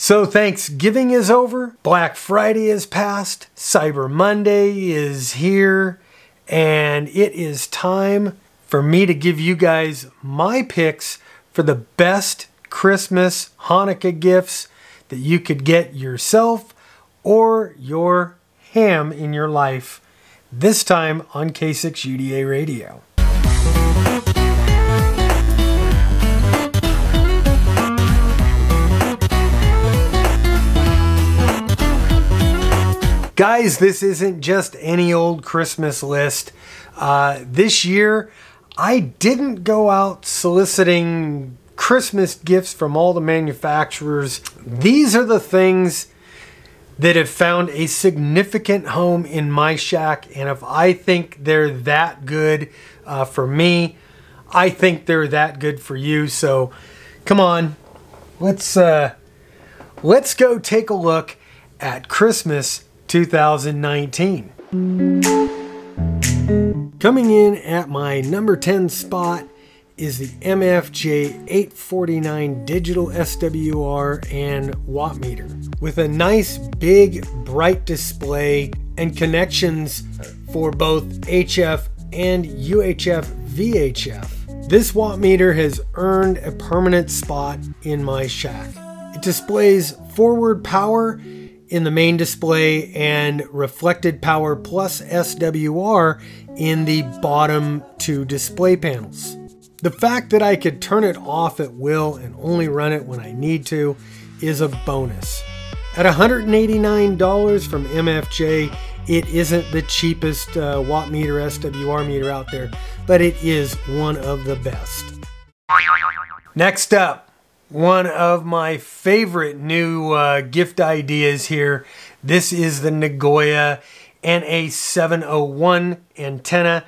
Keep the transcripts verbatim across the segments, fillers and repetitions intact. So Thanksgiving is over, Black Friday is past, Cyber Monday is here, and it is time for me to give you guys my picks for the best Christmas, Hanukkah gifts that you could get yourself or your ham in your life, this time on K six U D A Radio. Guys, this isn't just any old Christmas list. Uh, this year, I didn't go out soliciting Christmas gifts from all the manufacturers. These are the things that have found a significant home in my shack, and if I think they're that good uh, for me, I think they're that good for you. So, come on, let's uh, let's go take a look at Christmas two thousand nineteen. Coming in at my number ten spot is the M F J eight forty-nine digital S W R and watt meter. With a nice big bright display and connections for both H F and U H F V H F, this watt meter has earned a permanent spot in my shack. It displays forward power in the main display and reflected power plus S W R in the bottom two display panels. The fact that I could turn it off at will and only run it when I need to is a bonus. At one hundred eighty-nine dollars from M F J, it isn't the cheapest uh, watt meter, S W R meter out there, but it is one of the best. Next up, one of my favorite new uh, gift ideas here. This is the Nagoya N A seven oh one antenna.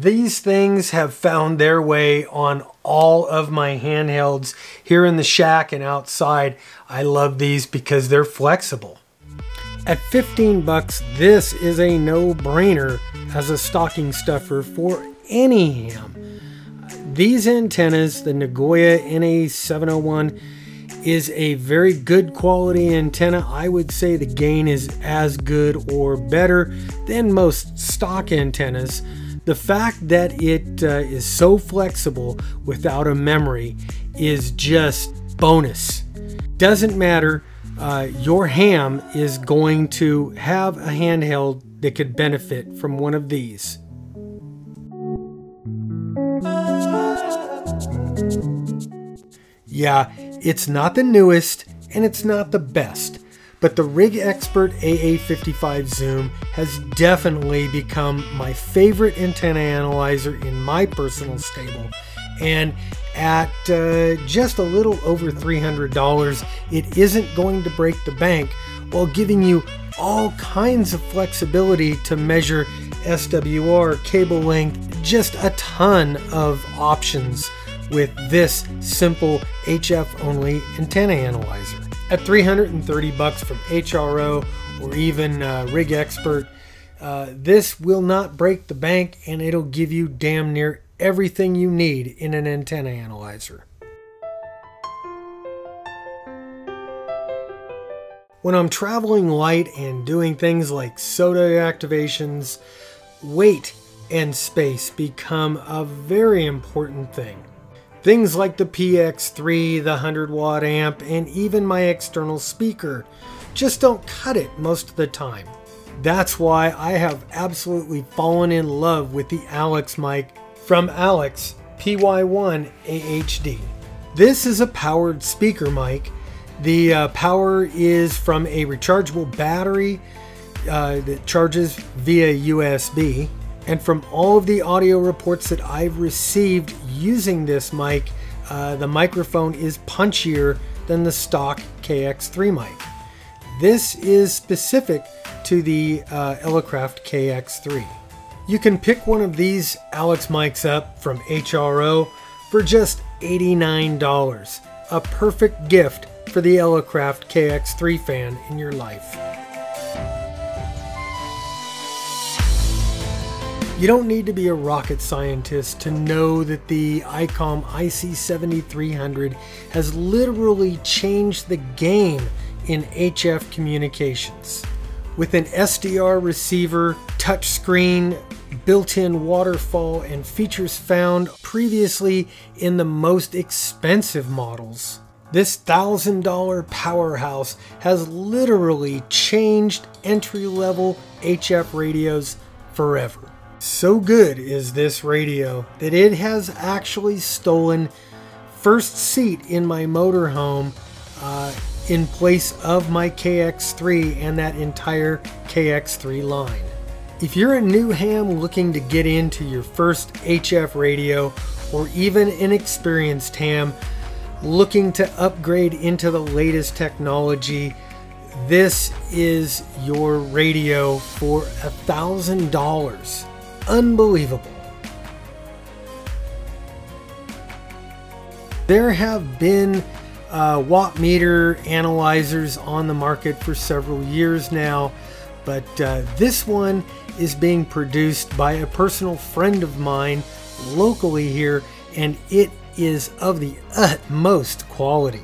These things have found their way on all of my handhelds here in the shack and outside. I love these because they're flexible. At fifteen bucks, this is a no-brainer as a stocking stuffer for any ham. These antennas, the Nagoya N A seven oh one, is a very good quality antenna. I would say the gain is as good or better than most stock antennas. The fact that it uh, is so flexible without a memory is just bonus. Doesn't matter, uh, your ham is going to have a handheld that could benefit from one of these. Yeah, it's not the newest and it's not the best, but the RigExpert A A fifty-five Zoom has definitely become my favorite antenna analyzer in my personal stable, and at uh, just a little over three hundred dollars, it isn't going to break the bank while giving you all kinds of flexibility to measure S W R, cable length, just a ton of options with this simple H F only antenna analyzer. At three hundred thirty bucks from H R O or even uh, RigExpert, uh, this will not break the bank, and it'll give you damn near everything you need in an antenna analyzer. When I'm traveling light and doing things like soda activations, weight and space become a very important thing. Things like the P X three, the one hundred watt amp, and even my external speaker just don't cut it most of the time. That's why I have absolutely fallen in love with the Alex mic from Alex P Y one A H D. This is a powered speaker mic. The uh, power is from a rechargeable battery uh, that charges via U S B. And from all of the audio reports that I've received using this mic, uh, the microphone is punchier than the stock K X three mic. This is specific to the uh, Elecraft K X three. You can pick one of these Alex mics up from H R O for just eighty-nine dollars. A perfect gift for the Elecraft K X three fan in your life. You don't need to be a rocket scientist to know that the ICOM I C seventy-three hundred has literally changed the game in H F communications. With an S D R receiver, touchscreen, built-in waterfall, and features found previously in the most expensive models. This one thousand dollar powerhouse has literally changed entry-level H F radios forever. So good is this radio that it has actually stolen first seat in my motorhome uh, in place of my K X three and that entire K X three line. If you're a new ham looking to get into your first H F radio, or even an experienced ham looking to upgrade into the latest technology, this is your radio for a thousand dollars. Unbelievable. There have been uh, watt meter analyzers on the market for several years now, but uh, this one is being produced by a personal friend of mine locally here, and it is of the utmost quality.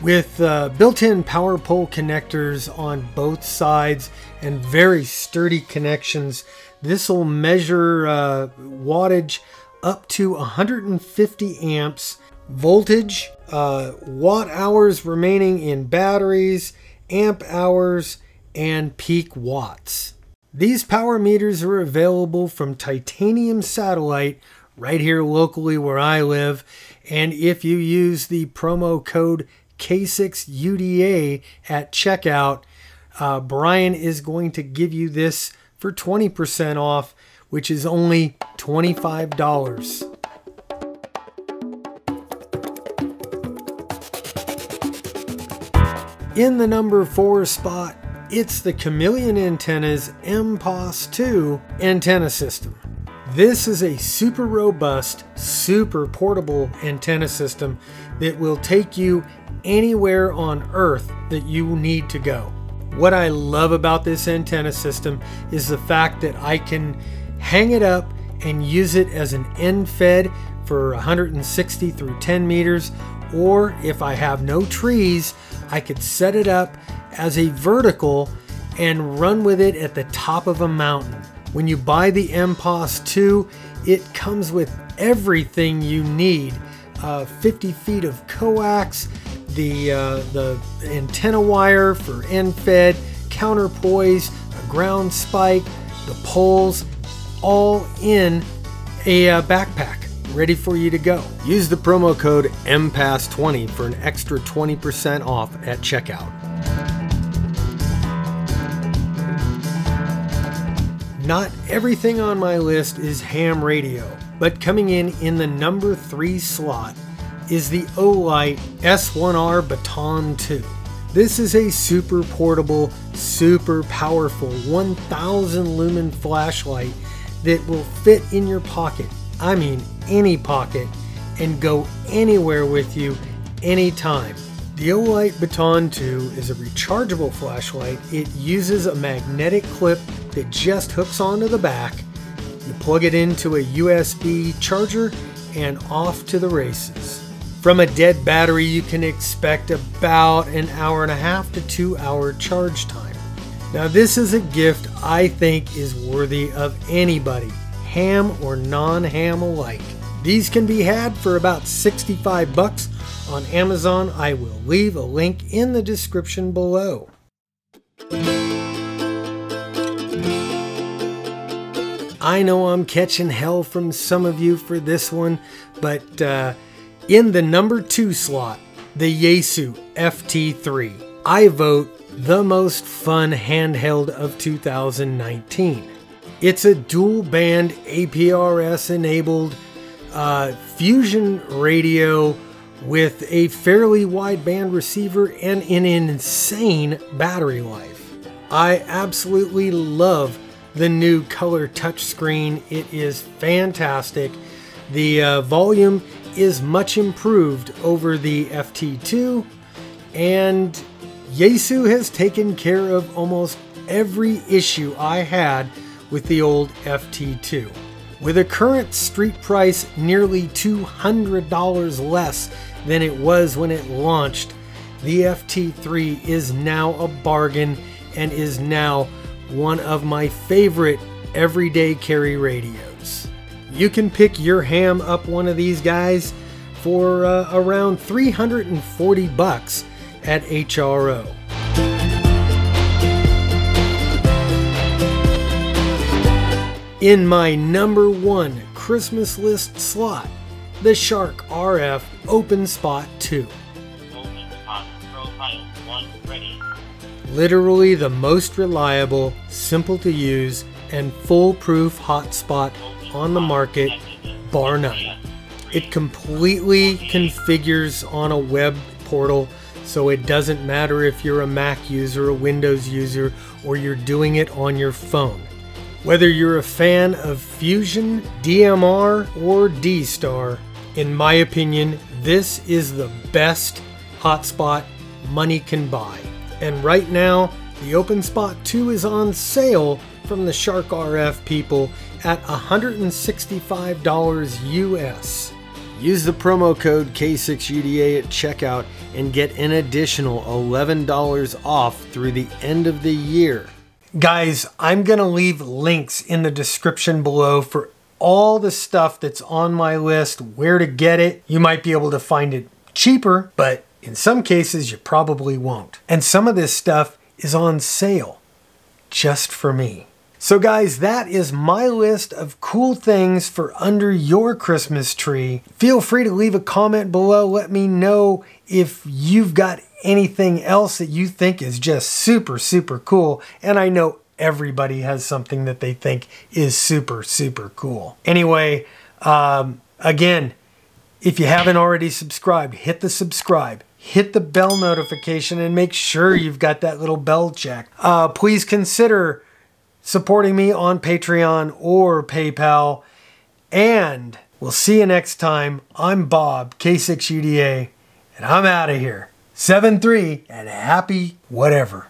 With uh, built-in power pole connectors on both sides and very sturdy connections, this will measure uh, wattage up to one hundred fifty amps, voltage, uh, watt hours remaining in batteries, amp hours, and peak watts. These power meters are available from Titanium Satellite right here locally where I live, and if you use the promo code K six U D A at checkout, uh, Brian is going to give you this for twenty percent off, which is only twenty-five dollars. In the number four spot, it's the Chameleon Antennas M P A S two antenna system. This is a super robust, super portable antenna system that will take you anywhere on Earth that you need to go. What I love about this antenna system is the fact that I can hang it up and use it as an end fed for one hundred sixty through ten meters, or if I have no trees, I could set it up as a vertical and run with it at the top of a mountain. When you buy the M P A S two, it comes with everything you need. Uh, fifty feet of coax, the, uh, the antenna wire for end fed, counterpoise, a ground spike, the poles, all in a uh, backpack, ready for you to go. Use the promo code M P A S twenty for an extra twenty percent off at checkout. Not everything on my list is ham radio, but coming in in the number three slot is the Olight S one R Baton two. This is a super portable, super powerful one thousand lumen flashlight that will fit in your pocket, I mean any pocket, and go anywhere with you, anytime. The Olight Baton two is a rechargeable flashlight. It uses a magnetic clip that just hooks onto the back. You plug it into a U S B charger and off to the races. From a dead battery, you can expect about an hour and a half to two hour charge time. Now this is a gift I think is worthy of anybody, ham or non-ham alike. These can be had for about sixty-five bucks on Amazon. I will leave a link in the description below. I know I'm catching hell from some of you for this one, but uh, in the number two slot, the Yaesu F T three. I vote the most fun handheld of two thousand nineteen. It's a dual band A P R S enabled Uh, fusion radio with a fairly wideband receiver and an insane battery life. I absolutely love the new color touchscreen. It is fantastic. The uh, volume is much improved over the F T two, and Yaesu has taken care of almost every issue I had with the old F T two. With a current street price nearly two hundred dollars less than it was when it launched, The F T three is now a bargain and is now one of my favorite everyday carry radios. You can pick your ham up one of these guys for uh, around three hundred forty bucks at H R O. In my number one Christmas list slot, the Shark R F Open Spot two. Literally the most reliable, simple to use, and foolproof hotspot on the market, bar none. It completely configures on a web portal, so it doesn't matter if you're a Mac user, a Windows user, or you're doing it on your phone. Whether you're a fan of Fusion, D M R, or D-Star, in my opinion, this is the best hotspot money can buy. And right now, the Open Spot two is on sale from the Shark R F people at one hundred sixty-five dollars U S. Use the promo code K six U D A at checkout and get an additional eleven dollars off through the end of the year. Guys, I'm gonna leave links in the description below for all the stuff that's on my list, where to get it. You might be able to find it cheaper, but in some cases, you probably won't. And some of this stuff is on sale just for me. So guys, that is my list of cool things for under your Christmas tree. Feel free to leave a comment below. Let me know if you've got anything else that you think is just super, super cool. And I know everybody has something that they think is super, super cool. Anyway, um, again, if you haven't already subscribed, hit the subscribe. Hit the bell notification and make sure you've got that little bell checked. Uh, please consider supporting me on Patreon or PayPal. And we'll see you next time. I'm Bob, K six U D A, and I'm out of here. seven three and happy whatever.